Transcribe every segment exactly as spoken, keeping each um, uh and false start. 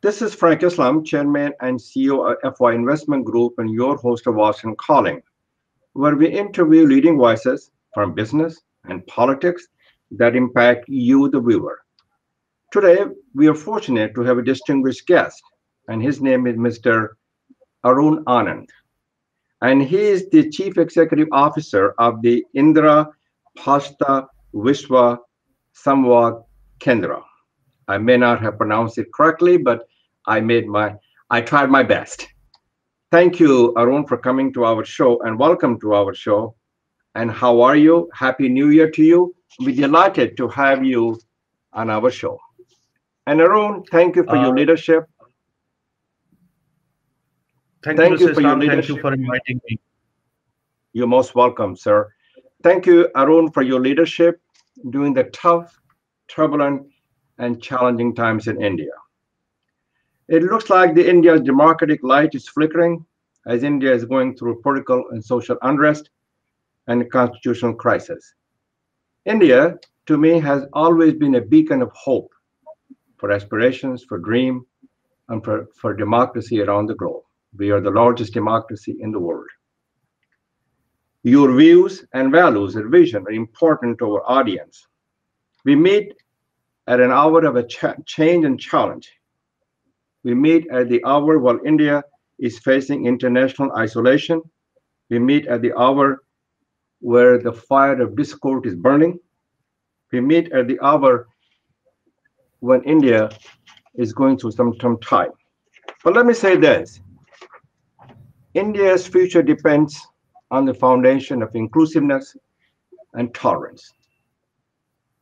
This is Frank Islam, Chairman and C E O of F Y Investment Group and your host of Washington Calling, where we interview leading voices from business and politics that impact you, the viewer. Today, we are fortunate to have a distinguished guest, and his name is Mister Arun Anand. And he is the Chief Executive Officer of the Indraprastha Vishwa Samvad Kendra. I may not have pronounced it correctly, but I made my, I tried my best. Thank you, Arun, for coming to our show, and welcome to our show. And how are you? Happy New Year to you. We're delighted to have you on our show. And Arun, thank you for uh, your leadership. Thank, thank you, Mister for Islam. Your leadership. Thank you for inviting me. You're most welcome, sir. Thank you, Arun, for your leadership during the tough, turbulent, and challenging times in India. It looks like the India's democratic light is flickering as India is going through political and social unrest and constitutional crisis. India, to me, has always been a beacon of hope for aspirations, for dream, and for, for democracy around the globe. We are the largest democracy in the world. Your views and values and vision are important to our audience. We meet at an hour of a ch change and challenge. We meet at the hour while India is facing international isolation. We meet at the hour where the fire of discord is burning. We meet at the hour when India is going through some, some time. But let me say this. India's future depends on the foundation of inclusiveness and tolerance.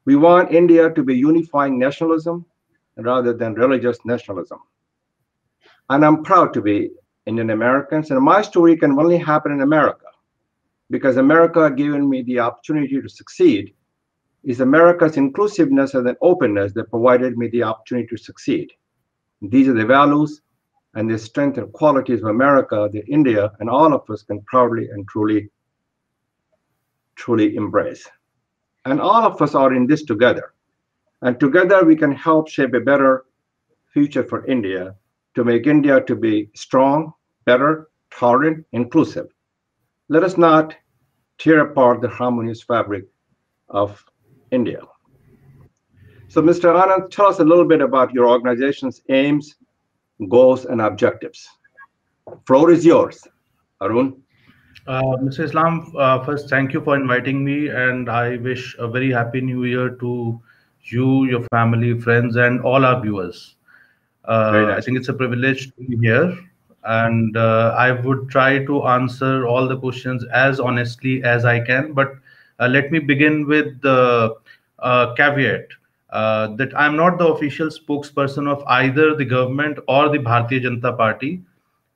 We want India to be unifying nationalism rather than religious nationalism. And I'm proud to be Indian American, and my story can only happen in America because America given me the opportunity to succeed. Is America's inclusiveness and openness that provided me the opportunity to succeed. These are the values and the strength and qualities of America that India and all of us can proudly and truly, truly embrace. And all of us are in this together. And together we can help shape a better future for India to make India to be strong, better, tolerant, inclusive. Let us not tear apart the harmonious fabric of India. So Mister Anand, tell us a little bit about your organization's aims, goals, and objectives. Floor is yours, Arun. Uh, Mister Islam, uh, first, thank you for inviting me, and I wish a very happy new year to you, your family, friends, and all our viewers. Uh, nice. I think it's a privilege to be here, and uh, I would try to answer all the questions as honestly as I can. But uh, let me begin with the uh, caveat uh, that I'm not the official spokesperson of either the government or the Bharatiya Janata Party,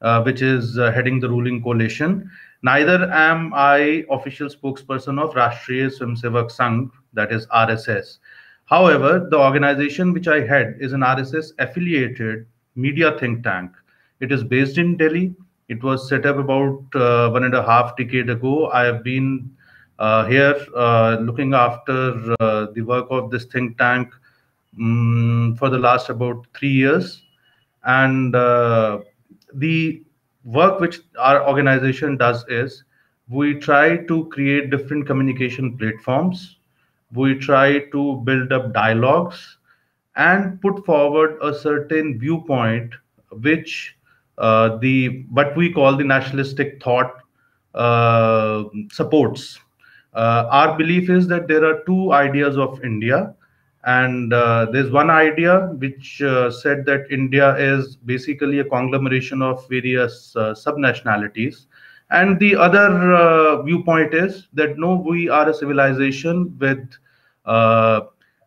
uh, which is uh, heading the ruling coalition. Neither am I official spokesperson of Rashtriya Swamsevak Sangh, that is R S S. However, the organization which I head is an R S S affiliated media think tank. It is based in Delhi. It was set up about uh, one and a half decade ago. I have been uh, here uh, looking after uh, the work of this think tank um, for the last about three years. And uh, the work which our organization does is we try to create different communication platforms. We try to build up dialogues and put forward a certain viewpoint, which uh, the what we call the nationalistic thought uh, supports. Uh, our belief is that there are two ideas of India, and uh, there's one idea which uh, said that India is basically a conglomeration of various uh, sub-nationalities, and the other uh, viewpoint is that no, we are a civilization with uh,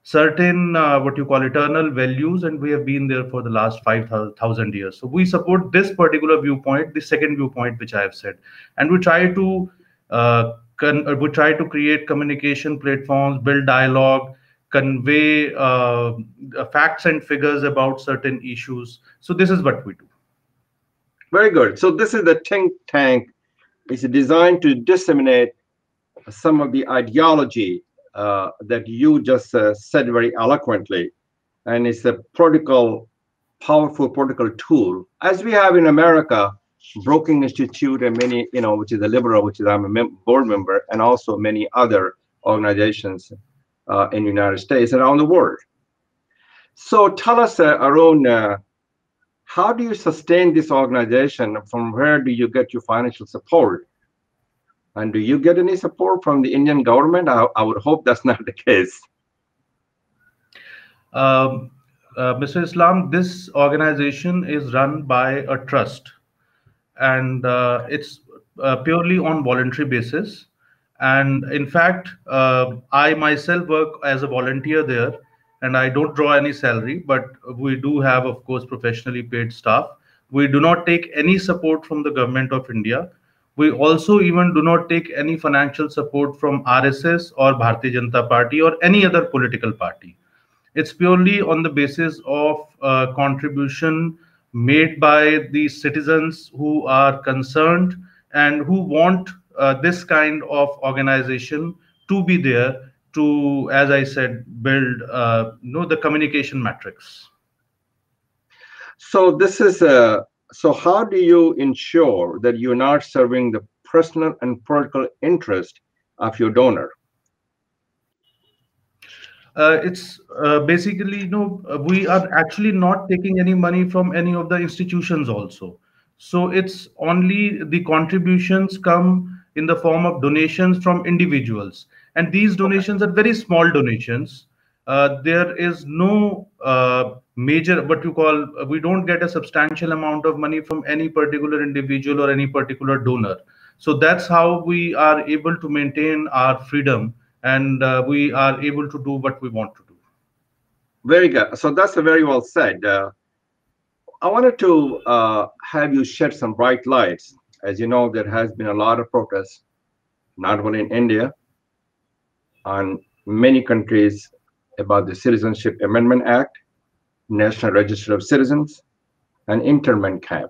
certain uh, what you call eternal values, and we have been there for the last five thousand years. So we support this particular viewpoint, the second viewpoint which I have said, and we try to uh, con we try to create communication platforms, build dialogue, convey uh, facts and figures about certain issues. So this is what we do. Very good. So this is the think tank. It's designed to disseminate some of the ideology uh, that you just uh, said very eloquently. And it's a political powerful political tool, as we have in America, Brookings Institute and many, you know, which is a liberal, which is I'm a mem board member, and also many other organizations uh, in the United States and around the world. So tell us, uh, Arun, uh, how do you sustain this organization? From where do you get your financial support? And do you get any support from the Indian government? I, I would hope that's not the case. Um, uh, Mister Islam, this organization is run by a trust, and uh, it's uh, purely on voluntary basis. And in fact, uh, I myself work as a volunteer there, and I don't draw any salary, but we do have, of course, professionally paid staff. We do not take any support from the government of India. We also even do not take any financial support from R S S or Bharatiya Janata Party or any other political party. It's purely on the basis of uh, contribution made by the citizens who are concerned and who want uh, this kind of organization to be there to, as I said, build uh, you know, the communication matrix. So this is a... So how do you ensure that you're not serving the personal and political interest of your donor? Uh, it's uh, basically, you know, we are actually not taking any money from any of the institutions also. So it's only the contributions come in the form of donations from individuals. And these donations are very small donations. Uh, there is no uh, major, what you call, we don't get a substantial amount of money from any particular individual or any particular donor. So that's how we are able to maintain our freedom, and uh, we are able to do what we want to do. Very good. So that's a very well said. Uh, I wanted to uh, have you shed some bright lights. As you know, there has been a lot of protests, not only in India, on many countries, about the Citizenship Amendment Act, National Register of Citizens, and internment camp.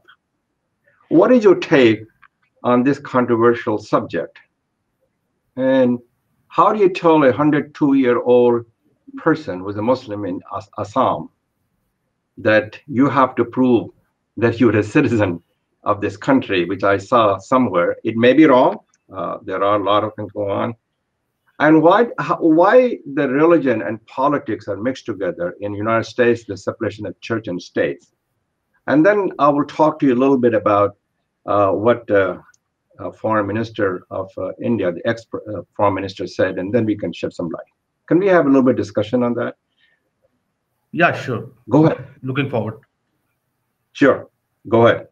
What is your take on this controversial subject? And how do you tell a one hundred two year old person who is a Muslim in Assam that you have to prove that you're a citizen of this country, which I saw somewhere? It may be wrong. Uh, there are a lot of things going on. And why, why the religion and politics are mixed together in the United States, the separation of church and states. And then I will talk to you a little bit about uh, what uh, uh, Foreign Minister of uh, India, the ex-Foreign uh, Foreign Minister said, and then we can shed some light. Can we have a little bit of discussion on that? Yeah, sure. Go ahead. Looking forward. Sure. Go ahead.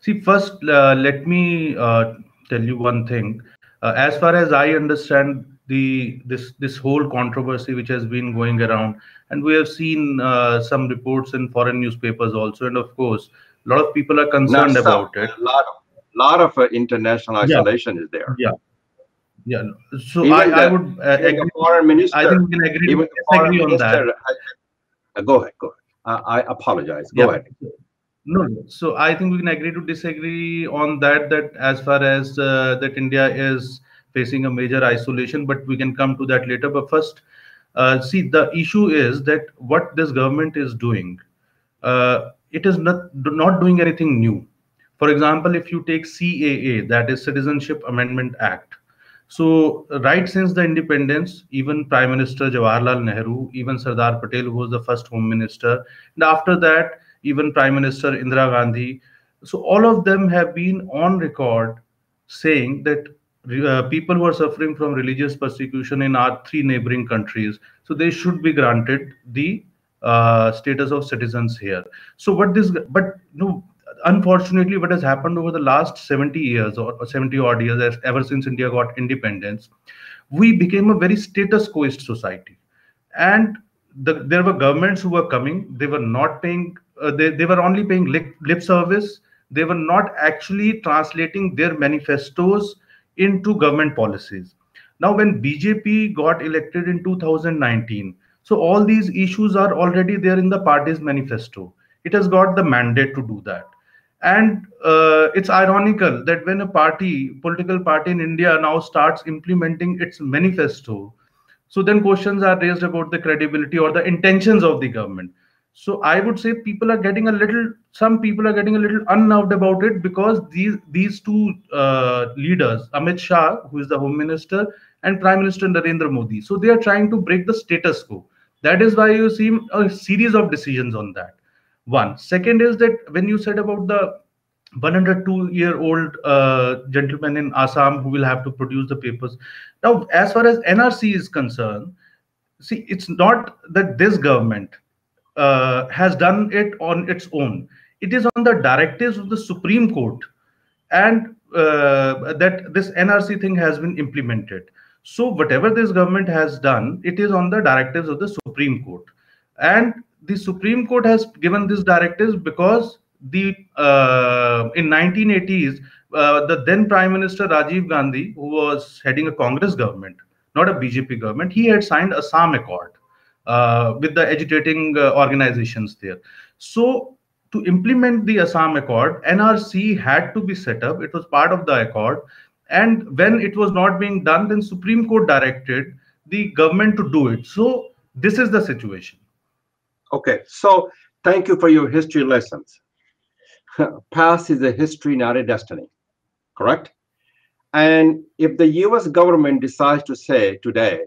See, first, uh, let me uh, tell you one thing. Uh, as far as I understand the this this whole controversy which has been going around, and we have seen uh, some reports in foreign newspapers also, and of course a lot of people are concerned some, about it. A lot of, lot of uh, international isolation yeah. is there. Yeah, yeah. So I, the, I would uh, agree. Foreign minister, I think we can agree, even agree on minister, that. I, uh, go ahead. Go ahead. I, I apologize. Go yeah. ahead. No, so I think we can agree to disagree on that, that as far as uh, that India is facing a major isolation, but we can come to that later. But first, uh, see, the issue is that what this government is doing, uh, it is not, not doing anything new. For example, if you take C A A, that is Citizenship Amendment Act. So right since the independence, even Prime Minister Jawaharlal Nehru, even Sardar Patel, who was the first Home Minister, and after that, even Prime Minister Indira Gandhi. So all of them have been on record saying that uh, people who are suffering from religious persecution in our three neighboring countries, so they should be granted the uh, status of citizens here. So what this, but no, unfortunately, what has happened over the last seventy years or seventy odd years, ever since India got independence, we became a very status quoist society. And the, there were governments who were coming, they were not paying Uh, they, they were only paying lip, lip service. They were not actually translating their manifestos into government policies. Now, when B J P got elected in two thousand nineteen, so all these issues are already there in the party's manifesto. It has got the mandate to do that. And uh, it's ironical that when a party, political party in India now starts implementing its manifesto, so then questions are raised about the credibility or the intentions of the government. So I would say people are getting a little, some people are getting a little unnerved about it, because these these two uh, leaders, Amit Shah, who is the Home Minister, and Prime Minister Narendra Modi, so they are trying to break the status quo. That is why you see a series of decisions on that. One. Second is that when you said about the one hundred two year old uh, gentleman in Assam who will have to produce the papers. Now, as far as N R C is concerned, see, it's not that this government uh, has done it on its own. It is on the directives of the Supreme Court, and uh, that this N R C thing has been implemented. So whatever this government has done, it is on the directives of the Supreme Court. And the Supreme Court has given these directives because the uh, in nineteen eighties, uh, the then Prime Minister Rajiv Gandhi, who was heading a Congress government, not a B J P government, he had signed Assam Accord uh, with the agitating uh, organizations there. So to implement the Assam Accord, N R C had to be set up. It was part of the Accord. And when it was not being done, then Supreme Court directed the government to do it. So this is the situation. Okay, so thank you for your history lessons. Past is a history, not a destiny, correct? And if the U S government decides to say today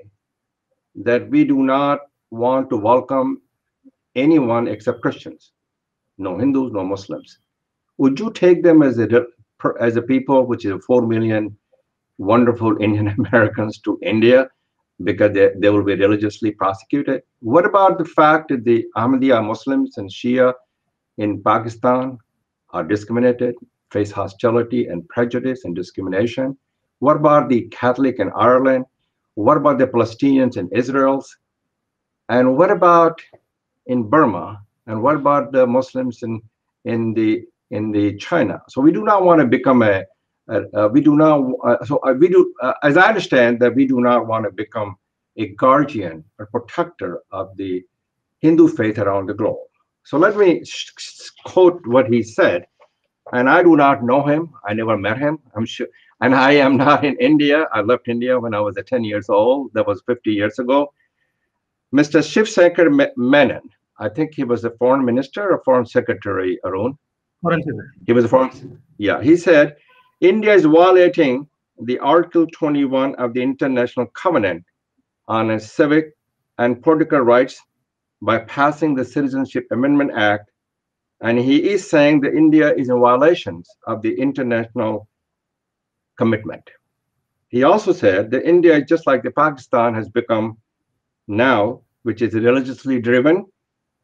that we do not want to welcome anyone except Christians, no Hindus, no Muslims, would you take them as a as a people, which is four million wonderful Indian Americans, to India because they, they will be religiously prosecuted? What about the fact that the Ahmadiyya Muslims and Shia in Pakistan are discriminated, face hostility and prejudice and discrimination? What about the Catholic in Ireland? What about the Palestinians in Israel? And what about in Burma? And what about the Muslims in, in the in the China? So we do not want to become a, a, a we do not, uh, so we do, uh, as I understand that we do not want to become a guardian or protector of the Hindu faith around the globe. So let me quote what he said, and I do not know him, I never met him, I'm sure, and I am not in India. I left India when I was ten years old, that was fifty years ago. Mister Shivshankar Menon, I think he was a foreign minister or foreign secretary, Arun. He was a foreign, yeah, he said, India is violating the Article twenty-one of the International Covenant on Civic and Political Rights by passing the Citizenship Amendment Act, and he is saying that India is in violation of the international commitment. He also said that India, just like the Pakistan, has become now, which is a religiously driven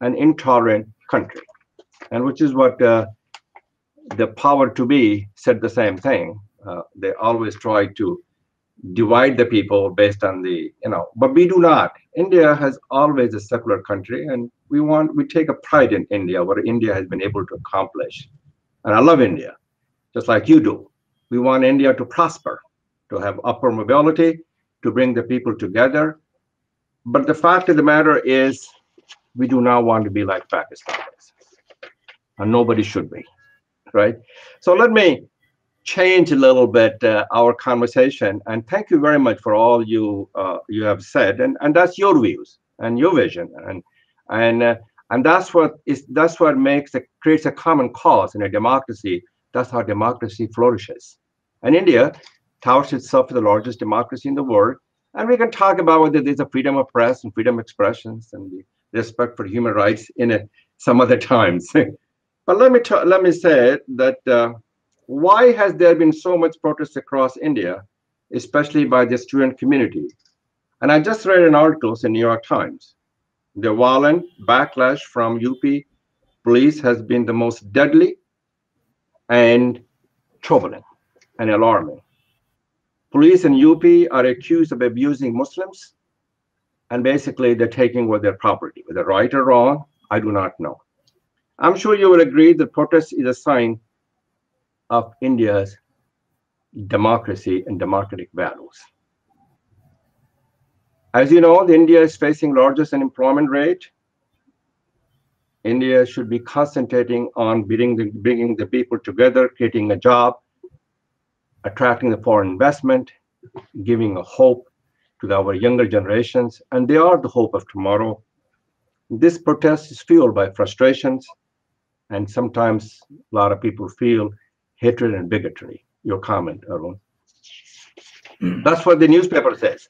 and intolerant country, and which is what uh, the power to be said the same thing. Uh, they always try to divide the people based on the, you know, but we do not. India has always a secular country, and we want, we take a pride in India, what India has been able to accomplish. And I love India, just like you do. We want India to prosper, to have upper mobility, to bring the people together. But the fact of the matter is, we do not want to be like Pakistan is, and nobody should be, right? So let me change a little bit uh, our conversation, and thank you very much for all you uh, you have said, and and that's your views and your vision, and and uh, and that's what is that's what makes it creates a common cause in a democracy. That's how democracy flourishes, and India touts itself as the largest democracy in the world. And we can talk about whether there's a freedom of press and freedom of expressions and the respect for human rights in a, some other times. But let me let me say that. Uh, Why has there been so much protest across India, especially by the student community? And I just read an article in New York Times. The violent backlash from U P police has been the most deadly and troubling and alarming. Police in U P are accused of abusing Muslims, and basically they're taking away their property. Whether right or wrong, I do not know. I'm sure you will agree that protest is a sign of India's democracy and democratic values. As you know, India is facing largest unemployment rate. India should be concentrating on bringing the, bringing the people together, creating a job, attracting the foreign investment, giving a hope to our younger generations, and they are the hope of tomorrow. This protest is fueled by frustrations, and sometimes a lot of people feel hatred and bigotry. Your comment, Arun. That's what the newspaper says.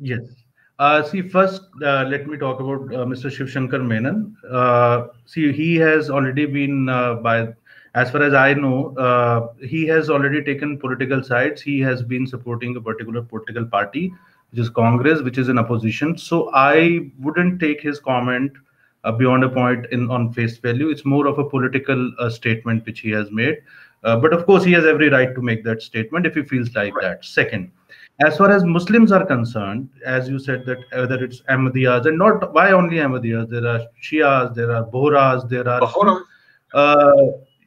Yes. Uh, see, first, uh, let me talk about uh, Mister Shivshankar Menon. Uh, see, he has already been, uh, by as far as I know, uh, he has already taken political sides. He has been supporting a particular political party, which is Congress, which is in opposition. So I wouldn't take his comment uh, beyond a point in on face value. It's more of a political uh, statement which he has made. Uh, but of course, he has every right to make that statement if he feels like right. that. Second, as far as Muslims are concerned, as you said, that whether it's Ahmadiyyas, and not why only Ahmadiyyas, there are Shias, there are Bohras, there are... Bohra. Uh,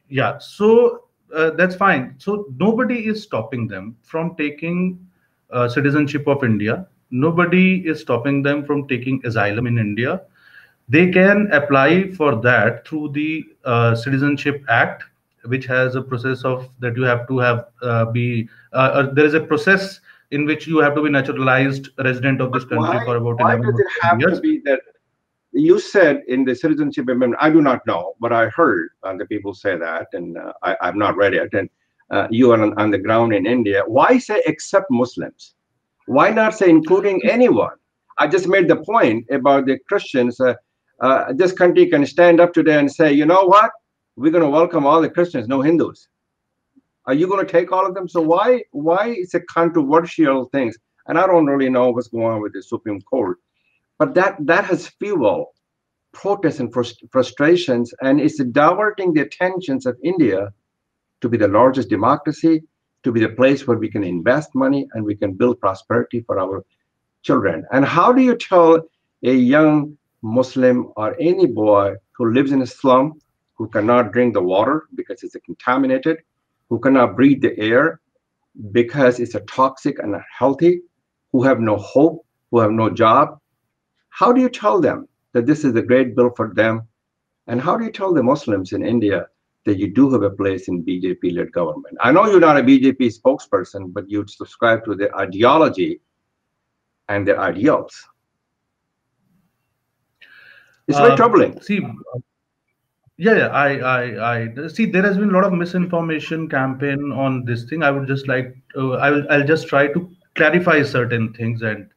yeah, so uh, that's fine. So nobody is stopping them from taking uh, citizenship of India. Nobody is stopping them from taking asylum in India. They can apply for that through the uh, Citizenship Act, which has a process of that you have to have uh, be... Uh, uh, there is a process in which you have to be naturalized resident of this country why, for about why eleven does it have years. To be that you said in the Citizenship Amendment, I do not know, but I heard other people say that, and uh, I, I've not read it, and uh, you are on, on the ground in India. Why say except Muslims? Why not say including anyone? I just made the point about the Christians. Uh, uh, this country can stand up today and say, you know what? We're going to welcome all the Christians, no Hindus. Are you going to take all of them? So why why it's a controversial thing? And I don't really know what's going on with the Supreme Court. But that, that has fueled protests and frust frustrations, and it's diverting the attentions of India to be the largest democracy, to be the place where we can invest money and we can build prosperity for our children. And how do you tell a young Muslim or any boy who lives in a slum, who cannot drink the water because it's contaminated, who cannot breathe the air because it's a toxic and unhealthy, who have no hope, who have no job. How do you tell them that this is a great bill for them? And how do you tell the Muslims in India that you do have a place in B J P-led government? I know you're not a B J P spokesperson, but you subscribe to their ideology and their ideals. It's very uh, troubling. See. Yeah, yeah, I, I, I see. There has been a lot of misinformation campaign on this thing. I would just like, uh, I will, I'll just try to clarify certain things and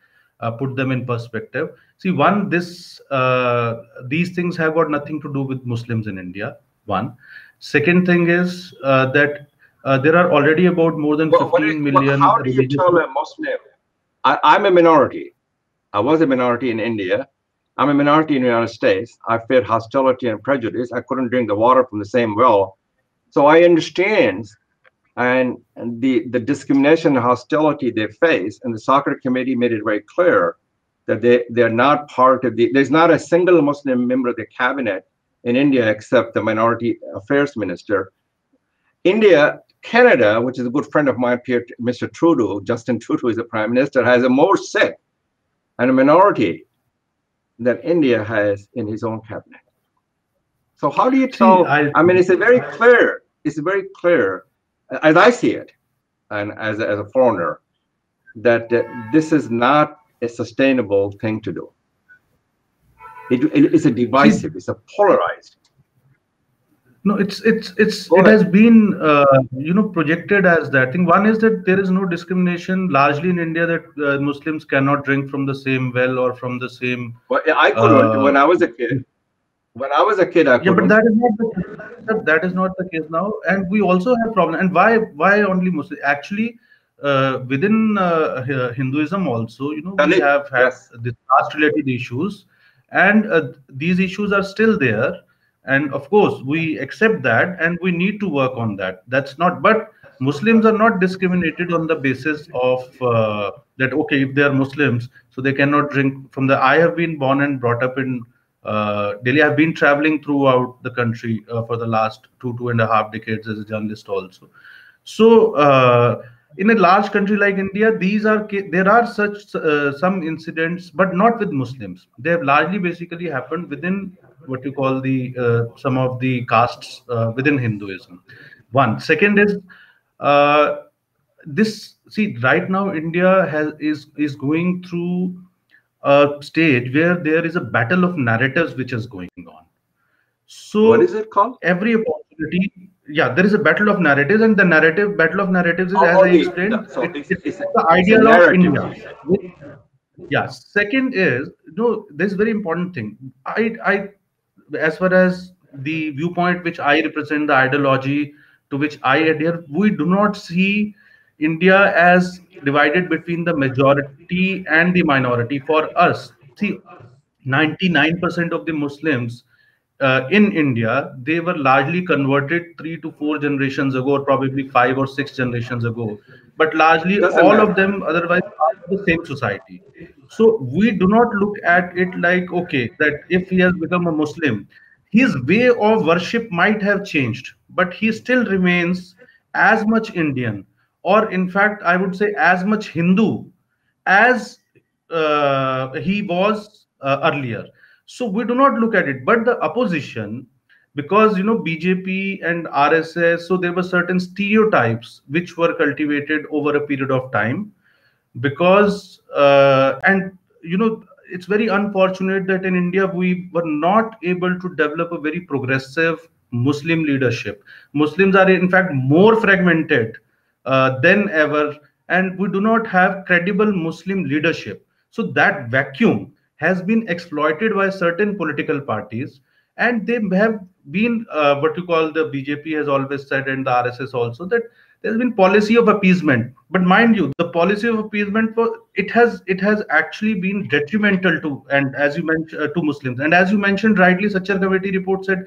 uh, put them in perspective. See, one, this, uh, these things have got nothing to do with Muslims in India. One, second thing is uh, that uh, there are already about more than well, fifteen million. Well, how do you tell a Muslim? I, I'm a minority. I was a minority in India. I'm a minority in the United States. I feared hostility and prejudice. I couldn't drink the water from the same well. So I understand and, and the, the discrimination and hostility they face. And the Sachar Committee made it very clear that they, they're not part of the, there's not a single Muslim member of the cabinet in India except the minority affairs minister. India, Canada, which is a good friend of mine, Mister Trudeau, Justin Trudeau is the prime minister, has a more Sikh and a minority that India has in his own cabinet. So how do you tell? See, I, I mean, it's a very clear, it's very clear, as I see it, and as, as a foreigner, that uh, this is not a sustainable thing to do. It, it, it's a divisive, it's a polarized. No, it's it's it's it has been uh, you know projected as that thing. One is that there is no discrimination largely in India that uh, Muslims cannot drink from the same well or from the same. Well, I couldn't uh, when I was a kid. When I was a kid, I couldn't. Yeah, but that is not the case. That is not the case now, and we also have problem. And why why only Muslims? Actually, uh, within uh, Hinduism also, you know, we have had yes. the caste-related issues, and uh, these issues are still there. And of course, we accept that and we need to work on that. That's not, but Muslims are not discriminated on the basis of uh, that, okay, if they are Muslims, so they cannot drink from the, I have been born and brought up in uh, Delhi. I've been traveling throughout the country uh, for the last two, two and a half decades as a journalist also. So uh, in a large country like India, these are, there are such uh, some incidents, but not with Muslims. They have largely basically happened within what you call the uh, some of the castes uh, within Hinduism. One. Second is uh, this. See, right now India has is is going through a stage where there is a battle of narratives which is going on. So what is it called? Every opportunity, yeah, there is a battle of narratives, and the narrative battle of narratives is, oh, as I explained, the, so it, it's, it's the ideal of India. Which, yeah. Second is, no, this is very important thing. I, I, as far as the viewpoint which I represent, the ideology to which I adhere, we do not see India as divided between the majority and the minority. For us, see, ninety-nine percent of the Muslims uh, in India, they were largely converted three to four generations ago, or probably five or six generations ago. But largely all matter. of them otherwise are the same society. So we do not look at it like, okay, that if he has become a Muslim, his way of worship might have changed, but he still remains as much Indian, or in fact, I would say as much Hindu as uh, he was uh, earlier. So we do not look at it. But the opposition, because, you know, B J P and R S S, so there were certain stereotypes which were cultivated over a period of time, because, uh, and, you know, it's very unfortunate that in India, we were not able to develop a very progressive Muslim leadership. Muslims are, in fact, more fragmented uh, than ever, and we do not have credible Muslim leadership. So that vacuum has been exploited by certain political parties, and they have been uh, what you call, the B J P has always said, and the R S S also, that there's been policy of appeasement. But mind you, the policy of appeasement, it has it has actually been detrimental to, and as you mentioned, uh, to Muslims. And as you mentioned rightly, Sachar Committee report said,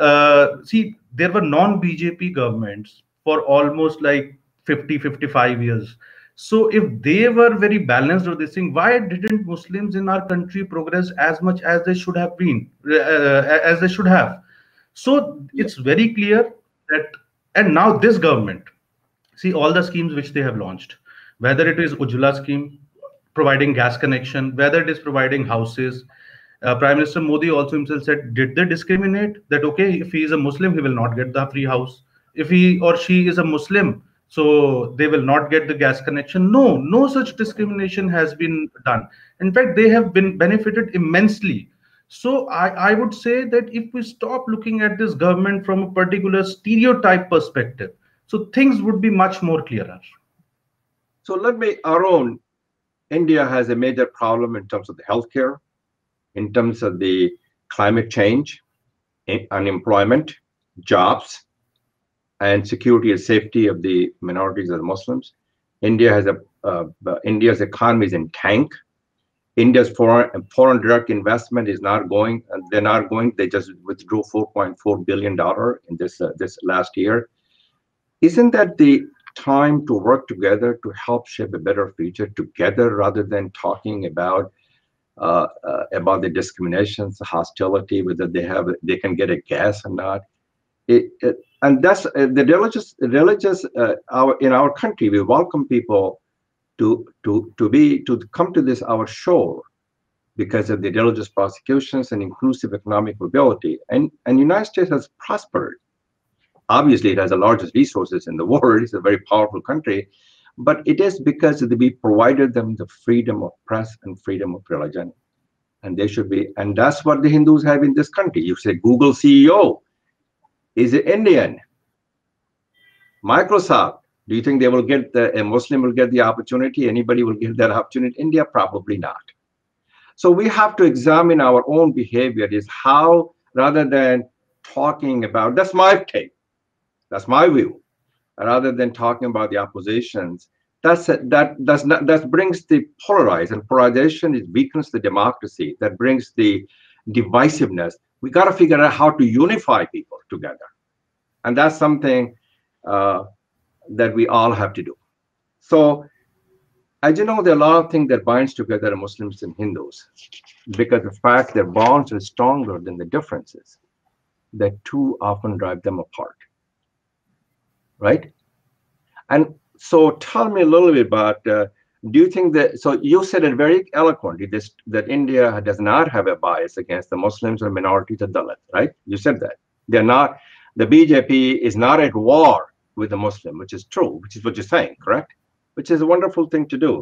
uh, see, there were non-B J P governments for almost like fifty, fifty-five years. So if they were very balanced with this thing, why didn't Muslims in our country progress as much as they should have been, uh, as they should have? So it's very clear that, and now this government, see all the schemes which they have launched, whether it is Ujala scheme, providing gas connection, whether it is providing houses. Uh, Prime Minister Modi also himself said, did they discriminate that, okay, if he is a Muslim, he will not get the free house. If he or she is a Muslim, so they will not get the gas connection. No, no such discrimination has been done. In fact, they have been benefited immensely. So I, I would say that if we stop looking at this government from a particular stereotype perspective, so things would be much more clearer. So let me, Arun, India has a major problem in terms of the healthcare, in terms of the climate change, unemployment, jobs, and security and safety of the minorities and Muslims. India has a uh, India's economy is in tank. India's foreign foreign direct investment is not going. They're not going. They just withdrew four point four billion dollars in this uh, this last year. Isn't that the time to work together to help shape a better future together, rather than talking about uh, uh, about the discriminations, the hostility, whether they have they can get a gas or not? It, it, and that's uh, the religious religious uh, our in our country. We welcome people to to to be to come to this our shore because of the religious prosecutions and inclusive economic mobility. And and the United States has prospered. Obviously, it has the largest resources in the world. It's a very powerful country, but it is because we provided them the freedom of press and freedom of religion, and they should be. And that's what the Hindus have in this country. You say Google C E O is an Indian. Microsoft. Do you think they will get the, a Muslim will get the opportunity? Anybody will get that opportunity? India, probably not. So we have to examine our own behavior. Is how, rather than talking about, that's my take, that's my view, rather than talking about the oppositions, that's a, that that's not, that brings the polarized, and polarization is weakens the democracy. That brings the divisiveness. We got to figure out how to unify people together, and that's something Uh, that we all have to do. So, as you know, there are a lot of things that binds together Muslims and Hindus, because the fact their bonds are stronger than the differences that too often drive them apart, right? And so tell me a little bit about, uh, do you think that, so you said it very eloquently, this, that India does not have a bias against the Muslims or minorities or Dalit, right? You said that. They're not, the B J P is not at war with a Muslim, which is true, which is what you're saying, correct? Which is a wonderful thing to do.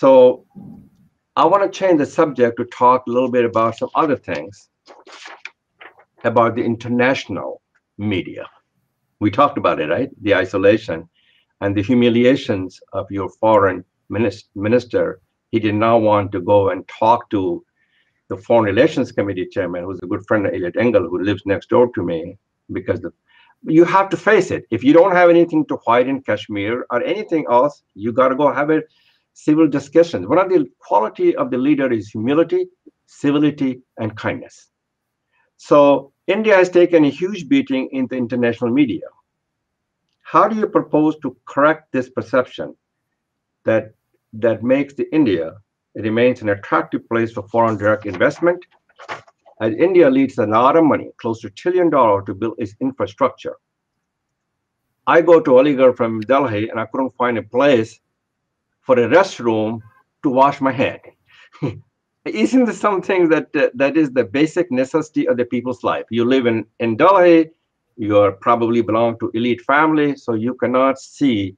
So I want to change the subject to talk a little bit about some other things about the international media. We talked about it, right? The isolation and the humiliations of your foreign minister. He did not want to go and talk to the Foreign Relations Committee chairman, who's a good friend of Elliot Engel, who lives next door to me, because the, you have to face it. If you don't have anything to hide in Kashmir or anything else, you got to go have a civil discussion. One of the quality of the leader is humility, civility, and kindness. So India has taken a huge beating in the international media. How do you propose to correct this perception that that makes the India remains an attractive place for foreign direct investment, as India leads a lot of money, close to a trillion dollars, to build its infrastructure? I go to Aligarh from Delhi, and I couldn't find a place for a restroom to wash my hand. Isn't this something that uh, that is the basic necessity of the people's life? You live in, in Delhi, you are probably belong to elite family, so you cannot see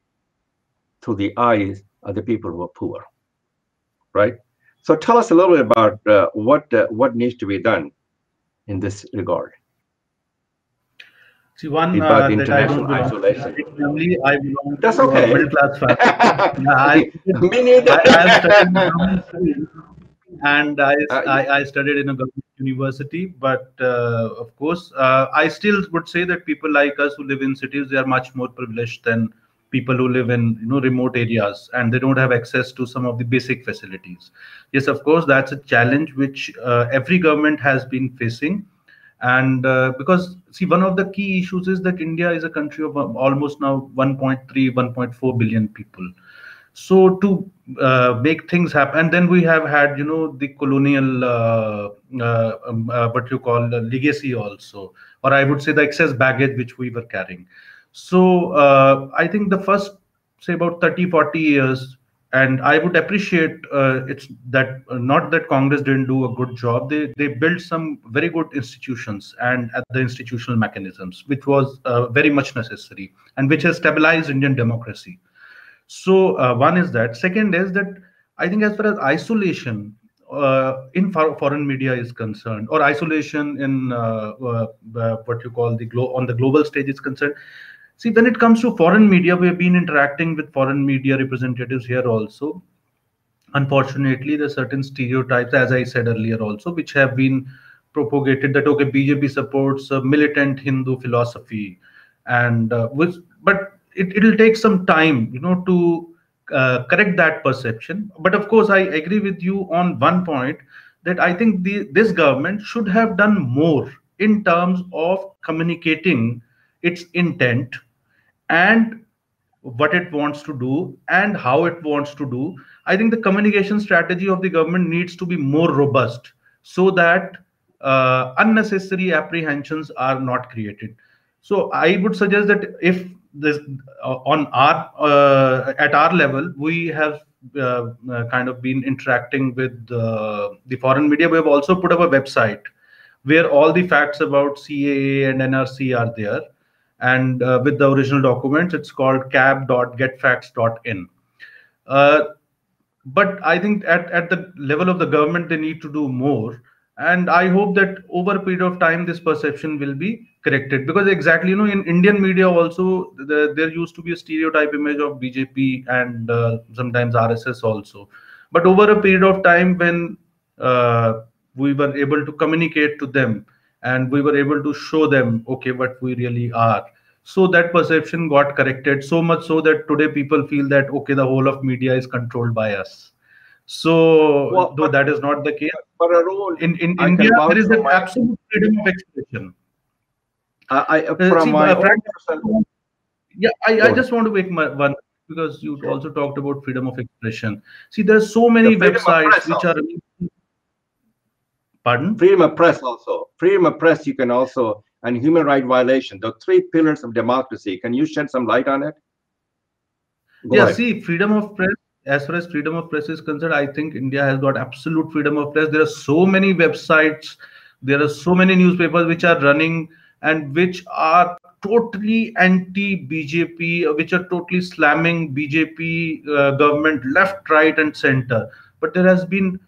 through the eyes of the people who are poor, right? So tell us a little bit about uh, what uh, what needs to be done in this regard. See, one uh, that I don't belong. I belong That's to okay. a middle-class family. I, Me neither. I, I and I, uh, I I studied in a government university, but uh, of course, uh, I still would say that people like us who live in cities, they are much more privileged than people who live in you know remote areas, and they don't have access to some of the basic facilities. Yes, of course, that's a challenge which uh, every government has been facing. And uh, because, see, one of the key issues is that India is a country of um, almost now one point three, one point four billion people. So to uh, make things happen, and then we have had, you know, the colonial, uh, uh, um, uh, what you call uh, legacy also, or I would say the excess baggage which we were carrying. So uh, I think the first, say, about thirty, forty years, and I would appreciate uh, it's that uh, not that Congress didn't do a good job. They they built some very good institutions and uh, the institutional mechanisms, which was uh, very much necessary and which has stabilized Indian democracy. So uh, one is that. Second is that I think as far as isolation uh, in foreign media is concerned, or isolation in uh, uh, uh, what you call the glo on the global stage is concerned. See, when it comes to foreign media, we have been interacting with foreign media representatives here also. Unfortunately, there are certain stereotypes, as I said earlier also, which have been propagated that, okay, B J P supports a militant Hindu philosophy. And uh, which, but it, it'll take some time, you know, to uh, correct that perception. But of course, I agree with you on one point that I think the, this government should have done more in terms of communicating its intent and what it wants to do and how it wants to do. I think the communication strategy of the government needs to be more robust so that uh, unnecessary apprehensions are not created. So I would suggest that if this uh, on our uh, at our level, we have uh, uh, kind of been interacting with uh, the foreign media. We have also put up a website where all the facts about C A A and N R C are there. And uh, with the original documents, it's called cab dot get facts dot in. Uh, but I think at, at the level of the government, they need to do more. And I hope that over a period of time, this perception will be corrected. Because exactly, you know, in Indian media also, the, there used to be a stereotype image of B J P and uh, sometimes R S S also. But over a period of time, when uh, we were able to communicate to them, and we were able to show them, okay, what we really are. So that perception got corrected so much so that today people feel that, okay, the whole of media is controlled by us. So well, though but, that is not the case. But Arun, in, in India, there is an my, absolute freedom of expression. I, I, uh, see, my Frank, yeah, I, I just want to make my one, because you sure. also talked about freedom of expression. See, there are so many websites which are... Pardon? Freedom of press also. Freedom of press you can also, and human rights violation, the three pillars of democracy. Can you shed some light on it? Go yeah, ahead. See, freedom of press, as far as freedom of press is concerned, I think India has got absolute freedom of press. There are so many websites, there are so many newspapers which are running and which are totally anti-B J P, which are totally slamming B J P uh, government left, right and center. But there has been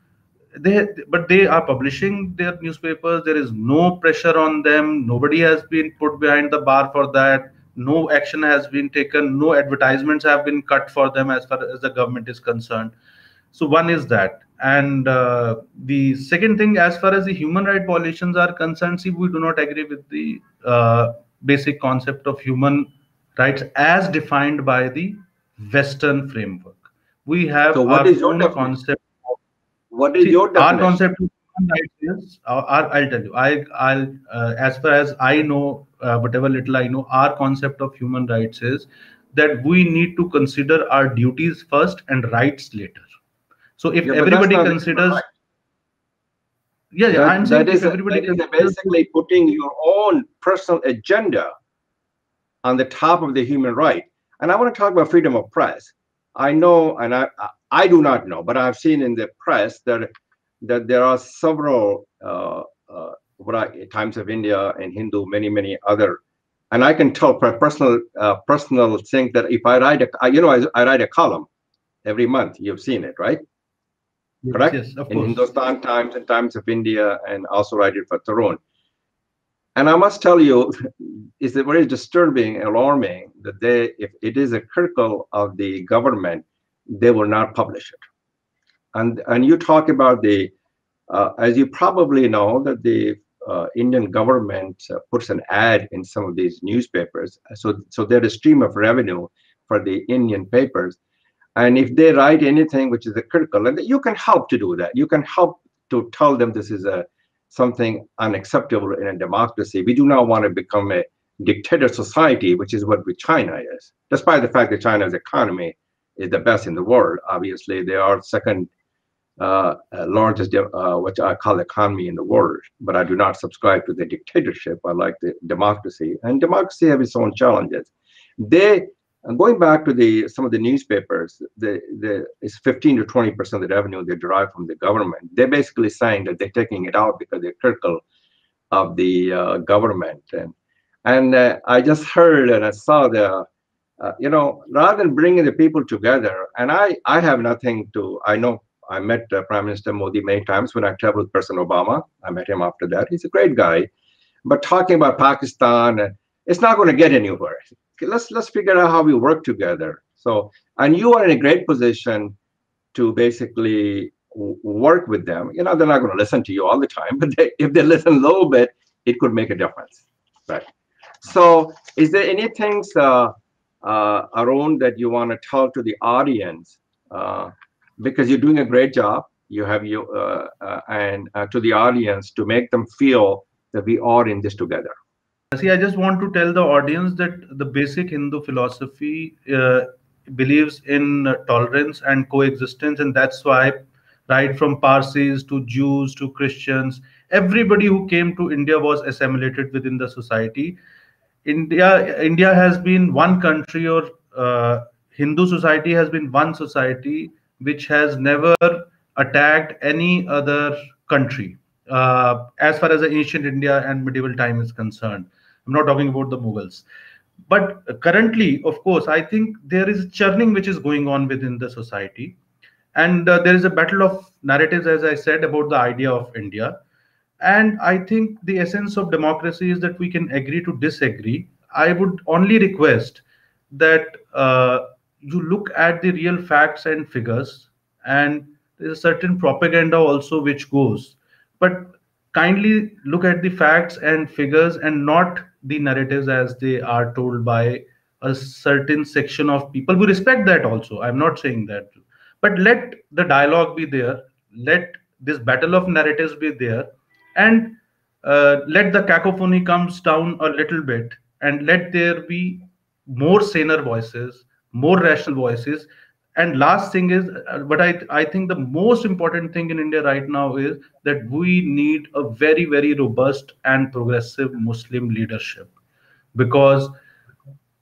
they but they are publishing their newspapers. There is no pressure on them. Nobody has been put behind the bar for that. No action has been taken. No advertisements have been cut for them as far as the government is concerned. So one is that. And uh, the second thing, as far as the human rights violations are concerned, see, we do not agree with the uh, basic concept of human rights as defined by the Western framework. We have so what our is own your concept. Of, what is see, your definition? Our concept of human rights is, our, our, I'll tell you, I, I'll, uh, as far as I know, uh, whatever little I know, our concept of human rights is that we need to consider our duties first and rights later. So if yeah, everybody considers, right. yeah, yeah, that, I'm saying that is, everybody that is basically putting your own personal agenda on the top of the human right. And I want to talk about freedom of press. I know, and I I do not know, but I've seen in the press that that there are several uh, uh, what I, Times of India and Hindu, many many other, and I can tell personal uh, personal thing that if I write a, you know, I, I write a column every month. You've seen it, right? Yes, correct? Yes, of in course. Hindustan Times and Times of India, and also write it for Tarun. And I must tell you, it's very disturbing, alarming that they, if it is a critical of the government, they will not publish it. And and you talk about the, uh, as you probably know, that the uh, Indian government uh, puts an ad in some of these newspapers. So so they're a stream of revenue for the Indian papers. And if they write anything which is a critical, and you can help to do that. You can help to tell them this is a something unacceptable in a democracy. We do not want to become a dictator society, which is what China is. Despite the fact that China's economy is the best in the world, obviously they are second uh, largest, uh, which I call economy in the world. But I do not subscribe to the dictatorship. I like the democracy, and democracy has its own challenges. They. And going back to the some of the newspapers, the, the it's fifteen to twenty percent of the revenue they derive from the government. They're basically saying that they're taking it out because they're critical of the uh, government. And and uh, I just heard and I saw the, uh, you know, rather than bringing the people together, and I, I have nothing to, I know I met uh, Prime Minister Modi many times when I traveled with President Obama. I met him after that. He's a great guy. But talking about Pakistan, uh, it's not going to get anywhere. Let's let's figure out how we work together. So, and you are in a great position to basically work with them. You know, they're not going to listen to you all the time, but they, if they listen a little bit, it could make a difference, right? So, is there any things, uh, uh, Arun, that you want to tell to the audience? Uh, because you're doing a great job. You have you uh, uh, and uh, to the audience to make them feel that we are in this together. See, I just want to tell the audience that the basic Hindu philosophy uh, believes in uh, tolerance and coexistence, and that's why, right from Parsis to Jews to Christians, everybody who came to India was assimilated within the society. India, India has been one country, or uh, Hindu society has been one society which has never attacked any other country uh, as far as the ancient India and medieval time is concerned. I'm not talking about the Mughals. But currently, of course, I think there is churning which is going on within the society. And uh, there is a battle of narratives, as I said, about the idea of India. And I think the essence of democracy is that we can agree to disagree. I would only request that uh, you look at the real facts and figures. And there's a certain propaganda also which goes. But kindly look at the facts and figures and not the narratives as they are told by a certain section of people. We respect that also. I'm not saying that. But let the dialogue be there. Let this battle of narratives be there. And uh, let the cacophony comes down a little bit. And let there be more saner voices, more rational voices. And last thing is, but I, I think the most important thing in India right now is that we need a very, very robust and progressive Muslim leadership. Because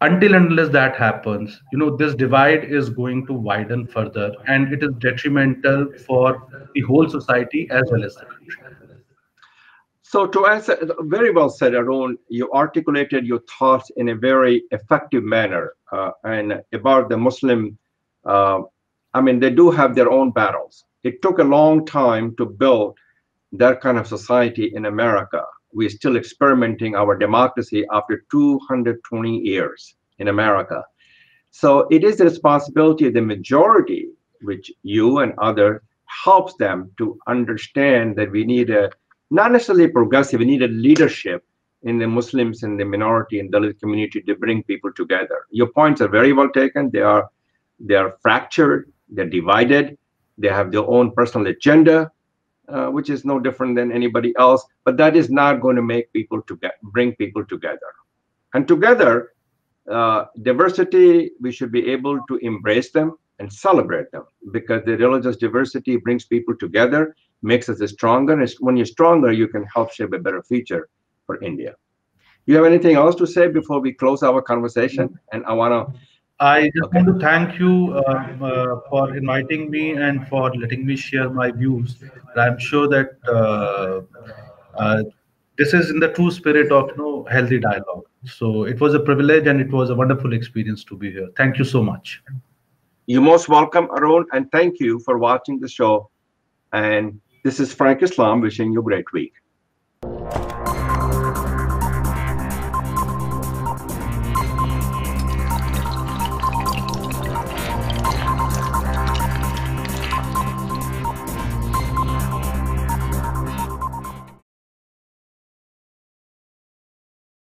until and unless that happens, you know, this divide is going to widen further, and it is detrimental for the whole society as well as the country. So to answer, very well said, Arun, you articulated your thoughts in a very effective manner uh, and about the Muslim. Uh, I mean, they do have their own battles. It took a long time to build that kind of society in America. We're still experimenting our democracy after two hundred twenty years in America. So it is the responsibility of the majority, which you and others helps them to understand that we need a, not necessarily progressive, we need a leadership in the Muslims and the minority and Dalit community to bring people together. Your points are very well taken. They are, they are fractured, they're divided, they have their own personal agenda, uh, which is no different than anybody else, but that is not going to make people to get, bring people together. And together, uh, diversity, we should be able to embrace them and celebrate them, because the religious diversity brings people together, makes us stronger, and when you're stronger, you can help shape a better future for India. You have anything else to say before we close our conversation? And I want to... I just okay. want to thank you um, uh, for inviting me and for letting me share my views. And I'm sure that uh, uh, this is in the true spirit of you know, healthy dialogue. So it was a privilege and it was a wonderful experience to be here. Thank you so much. You're most welcome, Arun, and thank you for watching the show. And this is Frank Islam wishing you a great week.